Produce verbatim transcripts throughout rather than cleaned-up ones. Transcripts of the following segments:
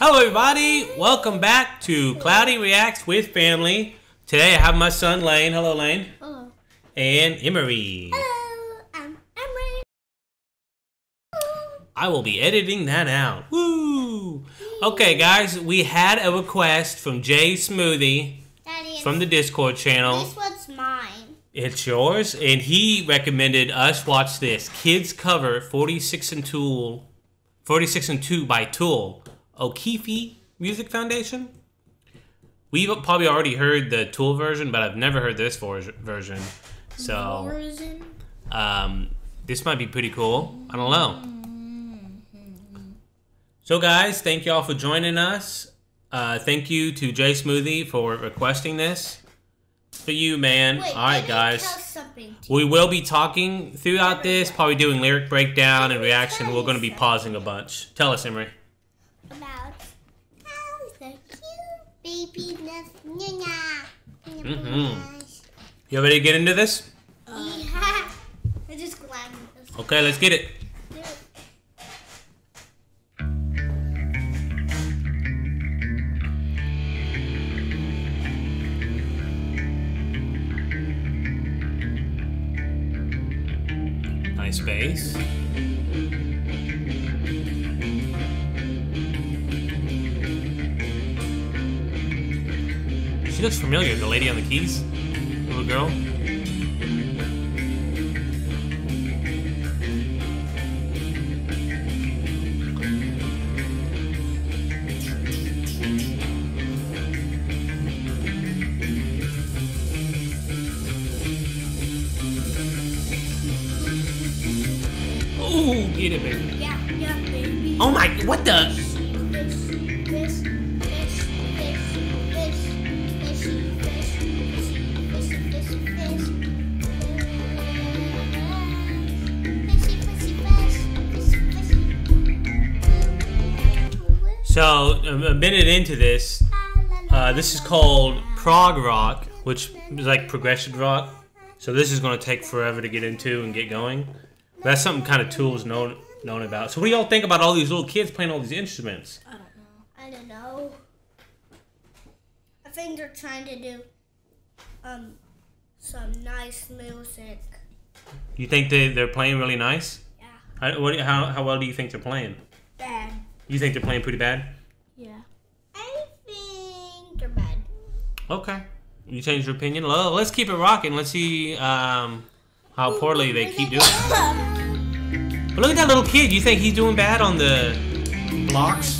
Hello everybody, welcome back to Cloudy Reacts with Family. Today I have my son Lane. Hello Lane. Hello. And Emery. Hello, I'm Emery. Hello. I will be editing that out. Woo! Okay guys, we had a request from Jay Smoothie Daddy, from the Discord channel. This one's mine. It's yours? And he recommended us watch this. Kids cover forty-six and Tool, forty-six and two by Tool. O'Keefe Music Foundation. We've probably already heard the Tool version, but I've never heard this version. So, um, this might be pretty cool. I don't know. So, guys, thank y'all for joining us. Uh, thank you to Jay Smoothie for requesting this. It's for you, man. Wait, all right, guys. We will be talking throughout this, probably doing lyric breakdown and reaction. We're going to be pausing a bunch. Tell us, Emery. About how's the cute baby mm-hmm. You ready to get into this? Uh, yeah. I just glad this. Okay, let's get it. Yeah. Nice bass. She looks familiar, the lady on the keys, the little girl. Oh, get it, baby. Yeah, yeah, baby. Oh my, what the? So, a minute into this, uh, this is called prog rock, which is like progression rock. So this is going to take forever to get into and get going. But that's something kind of Tool's known known about. So what do y'all think about all these little kids playing all these instruments? I don't know. I don't know. I think they're trying to do um, some nice music. You think they, they're playing really nice? Yeah. How, what, how, how well do you think they're playing? Bad. You think they're playing pretty bad? Yeah. I think they're bad. Okay. You changed your opinion? Well, let's keep it rocking. Let's see um, how poorly they keep doing it. But look at that little kid. You think he's doing bad on the blocks?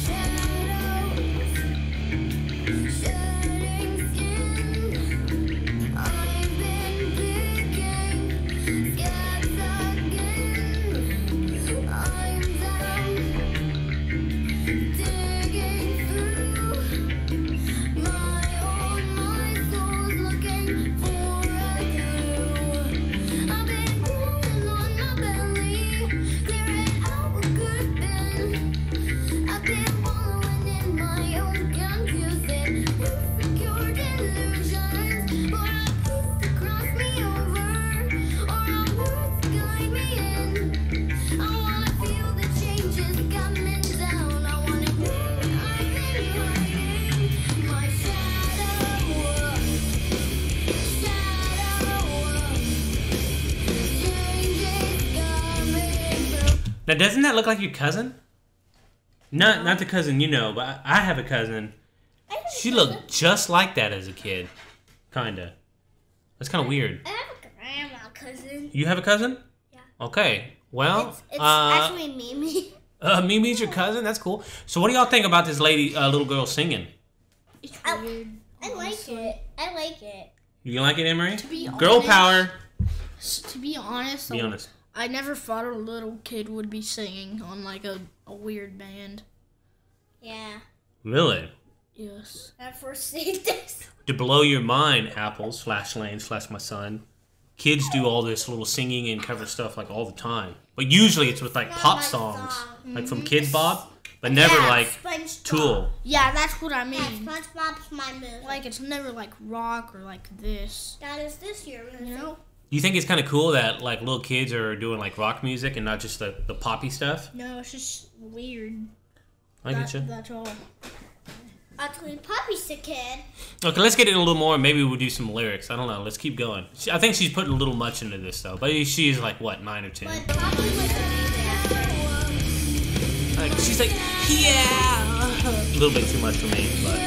Now, doesn't that look like your cousin? Not not the cousin you know, but I have a cousin. She looked just like that as a kid. Kinda. That's kind of weird. I have a grandma cousin. You have a cousin? Yeah. Okay. Well, It's, it's uh, actually Mimi. Uh, Mimi's your cousin? That's cool. So what do y'all think about this lady, uh, little girl singing? It's weird. I, I like it. I like it. You like it, Emery? To be girl honest, power. To be honest. Be honest. I never thought a little kid would be singing on, like, a, a weird band. Yeah. Really? Yes. I first seen this. To blow your mind, Apples, slash Lane, slash my son. Kids do all this little singing and cover stuff, like, all the time. But usually it's with, like, Not pop songs. Song. Like, from Kid Bob, but never, yeah, like, SpongeBob. Tool. Yeah, that's what I mean. Yeah, SpongeBob's my music. Like, it's never, like, rock or, like, this. That is this year, you know? You think it's kind of cool that like little kids are doing like rock music and not just the, the poppy stuff? No, it's just weird. I that, get you. That's all. Actually, Poppy's a kid. Okay, let's get in a little more. Maybe we'll do some lyrics. I don't know. Let's keep going. She, I think she's putting a little much into this, though. But she's like, what, nine or ten? But Poppy was a like, she's like, yeah. A little bit too much for me, but.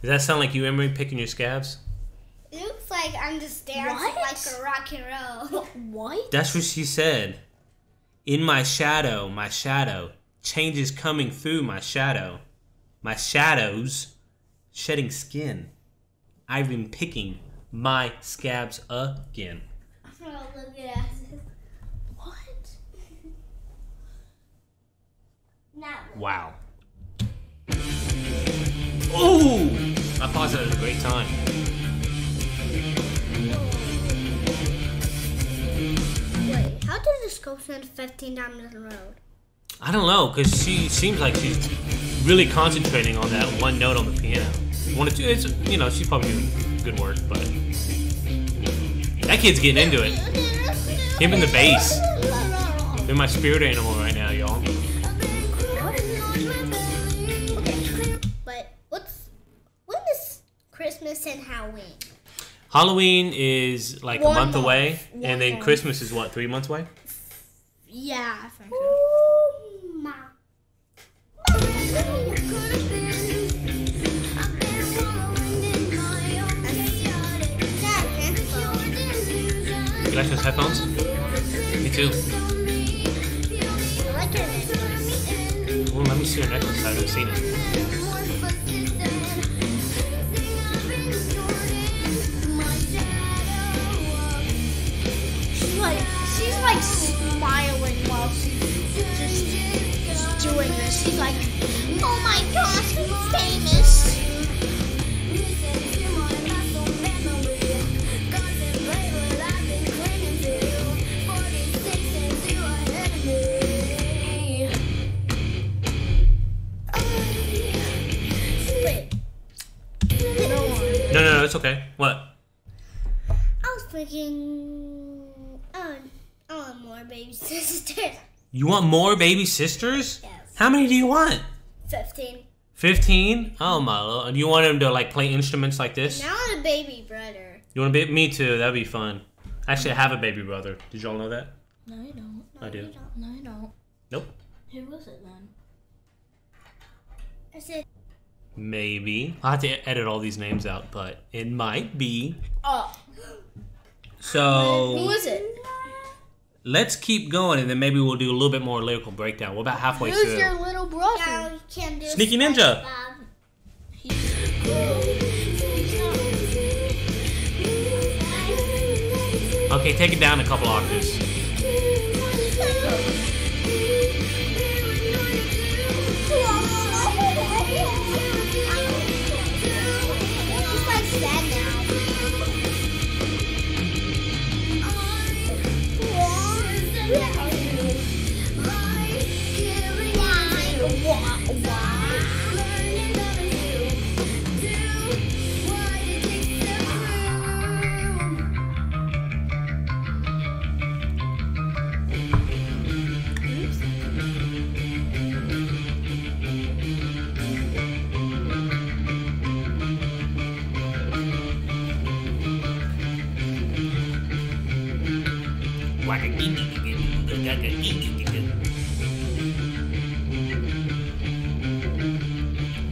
Does that sound like you, Emery, picking your scabs? Looks like I'm just dancing like a rock and roll. What? That's what she said. In my shadow, my shadow. Change is coming through my shadow. My shadows shedding skin. I've been picking my scabs again. Oh, look at this. What? Not really. Wow. Oh! I thought that was a great time. Wait, how did the scope spend fifteen times in a row? I don't know, because she seems like she's really concentrating on that one note on the piano. One or two, it's, you know, she's probably doing good work, but that kid's getting into it. Him and the bass. They're my spirit animal right now, y'all. Christmas and Halloween. Halloween is like One a month, month. away, One and then month. Christmas is what, three months away? Yeah, I think so. Ma. You like those headphones? Me too. I like it. Well, let me see your necklace. I haven't seen it. She's like smiling while she's just, just doing this. She's like, oh my gosh, I'm famous. No, no, no, it's okay. What? I was thinking. Oh. I want more baby sisters. You want more baby sisters? Yes. How many do you want? Fifteen. Fifteen? Oh my lord. Do you want them to like play instruments like this? And I want a baby brother. You want a baby? Me too. That'd be fun. Actually, I have a baby brother. Did y'all know that? No, you don't. No, I do. You don't. No, you don't. Nope. Who was it then? I said. Maybe. I'll have to edit all these names out, but it might be. Oh. So. Who was it? Let's keep going, and then maybe we'll do a little bit more lyrical breakdown. We're about halfway Who's through. Who's your little brother? Now you can do Sneaky Ninja. Okay, take it down a couple octaves.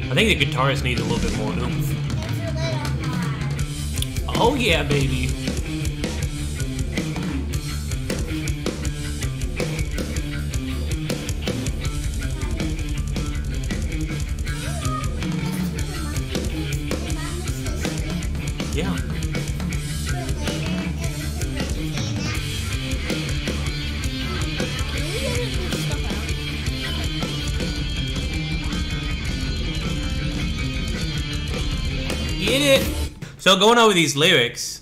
I think the guitarist needs a little bit more oomph. Oh yeah, baby. Yeah. Get it. So going over these lyrics,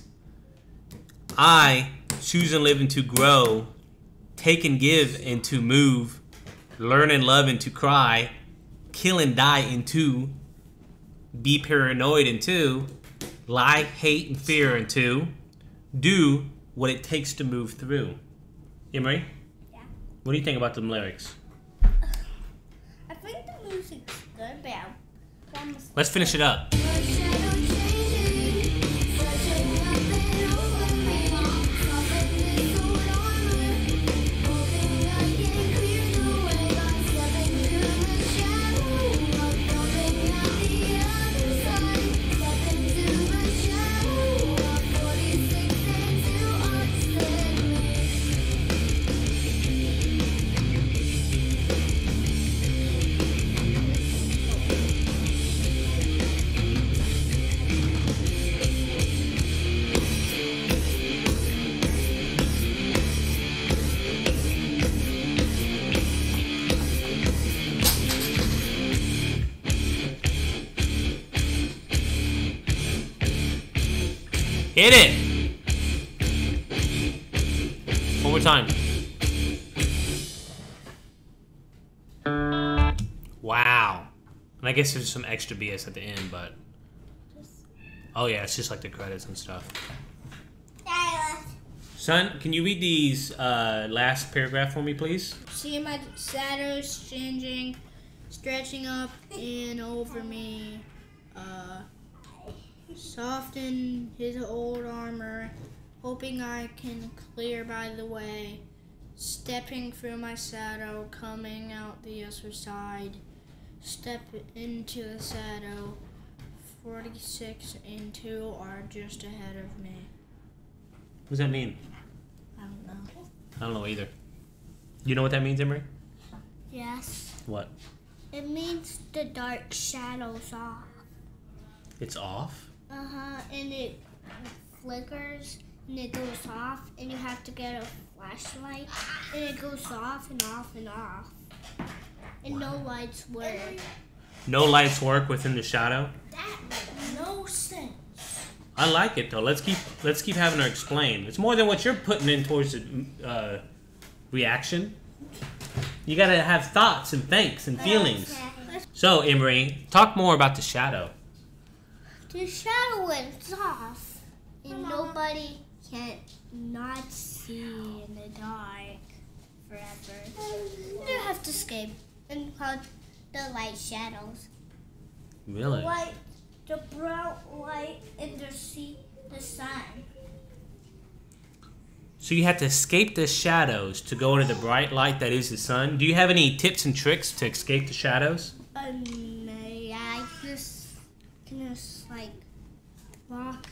I choose and live and to grow, take and give and to move, learn and love and to cry, kill and die and to be paranoid and to lie, hate and fear and to do what it takes to move through. Emery? Yeah? What do you think about them lyrics? I think the music's good, but I'm... Let's finish it up. Hit it! One more time. Wow. And I guess there's some extra B S at the end, but... Oh yeah, it's just like the credits and stuff. Son, can you read these uh, last paragraph for me, please? See my shadows changing, stretching up and over me. Uh... Soften his old armor, hoping I can clear by the way, stepping through my shadow, coming out the other side, step into the shadow, forty-six and two are just ahead of me. What does that mean? I don't know. I don't know either. You know what that means, Emery? Yes. What? It means the dark shadow's off. It's off? Uh-huh, and it flickers, and it goes off, and you have to get a flashlight, and it goes off and off and off. And wow. No lights work. No lights work within the shadow? That makes no sense. I like it, though. Let's keep let's keep having her explain. It's more than what you're putting in towards the uh, reaction. You got to have thoughts and thanks and feelings. Okay. So, Emery, talk more about the shadow. The shadow went off, and nobody can not see in the dark forever. You have to escape and called the light shadows. Really? The light, the brown light, and the sea, the sun. So you have to escape the shadows to go into the bright light that is the sun. Do you have any tips and tricks to escape the shadows? Um, yeah, I just. Can just like walk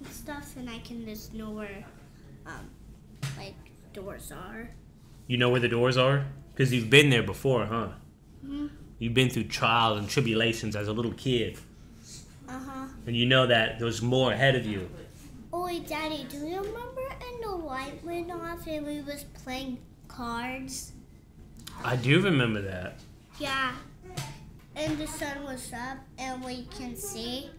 and stuff, and I can just know where um like doors are. You know where the doors are because you've been there before, huh? Mm-hmm. You've been through trials and tribulations as a little kid. Uh huh. And you know that there's more ahead of you. Oh, Daddy, do you remember? And the light went off, and we was playing cards. I do remember that. Yeah. And the sun was up, and we can see.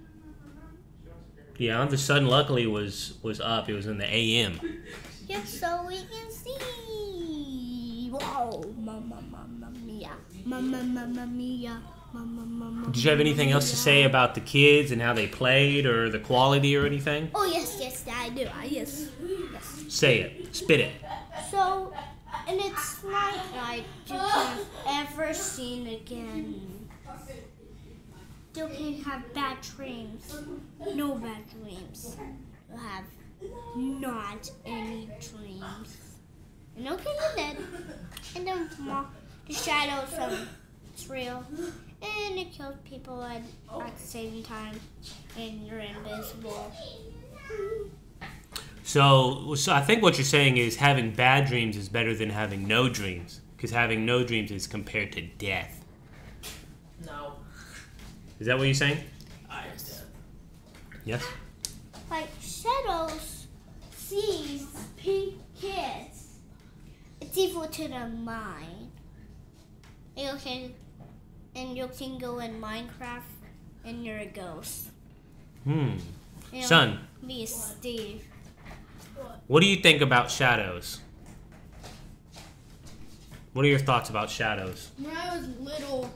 Yeah, the sun luckily was was up. It was in the A M. Yeah, so we can see. Whoa, mamma, mamma mia, mamma, mamma mia, mamma, mamma. Did you have anything else to say about the kids and how they played, or the quality, or anything? Oh yes, yes, I do. I yes, yes. Say it. Spit it. So, and it's night light you can't ever seen again. You can have bad dreams. No bad dreams. You have not any dreams. And no can be dead. And then the shadows um, it's real. And it kills people at, at the same time. And you're invisible. So, so I think what you're saying is having bad dreams is better than having no dreams. Because having no dreams is compared to death. Is that what you're saying? I understand. Yes? Like, shadows sees pink kids. It's evil to the mind. You can, and you can go in Minecraft, and you're a ghost. Hmm. You know, Son. Me, Steve. What do you think about shadows? What are your thoughts about shadows? When I was little...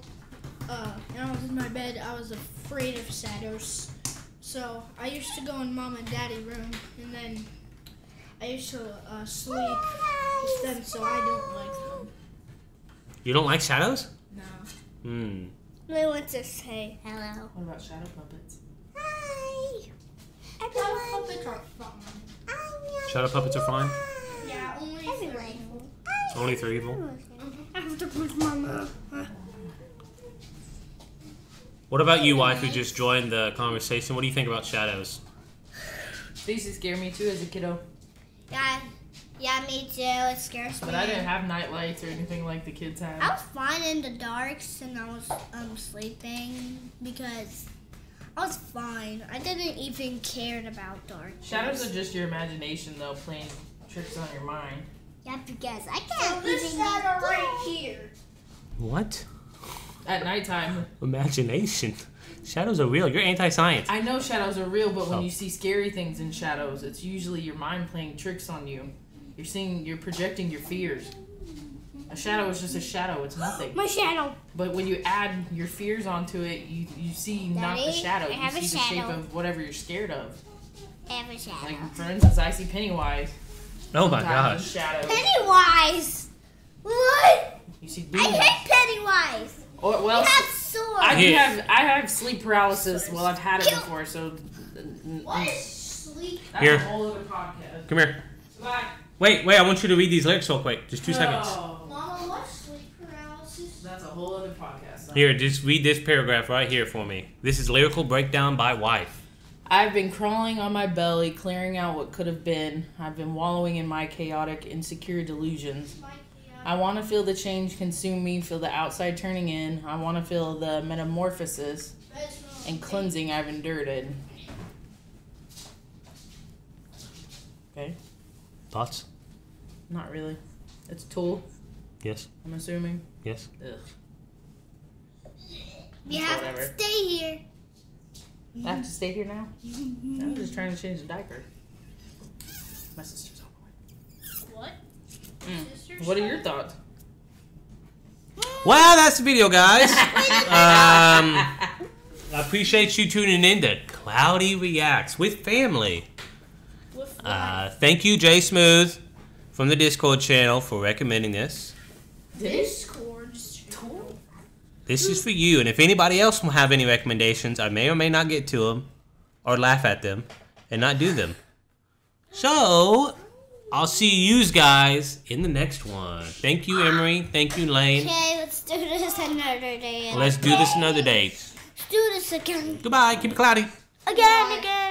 Uh, and I was in my bed, I was afraid of shadows. So I used to go in Mom and Daddy's room, and then I used to uh, sleep with them, so I don't like them. You don't like shadows? No. Hmm. They want to say hello. What about shadow puppets? Hi. Shadow puppets are fun. Shadow puppets are fine? Yeah, only if they're evil. Only if they're evil? I have to push Mama. What about you, wife, who just joined the conversation? What do you think about shadows? They used to scare me too as a kiddo. Yeah, yeah, me too. It scares me. But I didn't have night lights or anything like the kids had. I was fine in the darks and I was um, sleeping because I was fine. I didn't even care about dark. Shadows are just your imagination, though, playing tricks on your mind. Yeah, because I can't. So this shadow right here. What? At nighttime. Imagination. Shadows are real. You're anti-science. I know shadows are real, but when oh. you see scary things in shadows, it's usually your mind playing tricks on you. You're seeing, you're projecting your fears. A shadow is just a shadow. It's nothing. My shadow. But when you add your fears onto it, you you see Daddy, not the shadow. I have you see a shadow. The shape of whatever you're scared of. I have a shadow. Like for instance, I see Pennywise. Oh my gosh. Pennywise. What? You see. Beans. I hate Pennywise. Or, well, you have swords. I have I have sleep paralysis. Well, I've had it Kill. before, so. What is sleep? That's here. A whole other podcast. Come here. Bye. Wait, wait! I want you to read these lyrics real quick. Just two oh. seconds. Mama, what's sleep paralysis? That's a whole other podcast. Huh? Here, just read this paragraph right here for me. This is lyrical breakdown by wife. I've been crawling on my belly, clearing out what could have been. I've been wallowing in my chaotic, insecure delusions. My I want to feel the change consume me, feel the outside turning in. I want to feel the metamorphosis and cleansing I've endured it. Okay. Thoughts? Not really. It's Tool. Yes. I'm assuming. Yes. Ugh. You have Whatever. to stay here. I have to stay here now? I'm just trying to change the diaper. My sister's on the way. What? Mm. What are your thoughts? Well, that's the video, guys. um, I appreciate you tuning in to Cloudy Reacts with family. With uh, thank you, Jay Smooth, from the Discord channel for recommending this. Discord channel? This is for you, and if anybody else will have any recommendations, I may or may not get to them, or laugh at them, and not do them. So... I'll see you guys in the next one. Thank you, Emery. Thank you, Lane. Okay, let's do this another day. Let's do this another day. Let's do this again. Goodbye. Keep it cloudy. Again, again.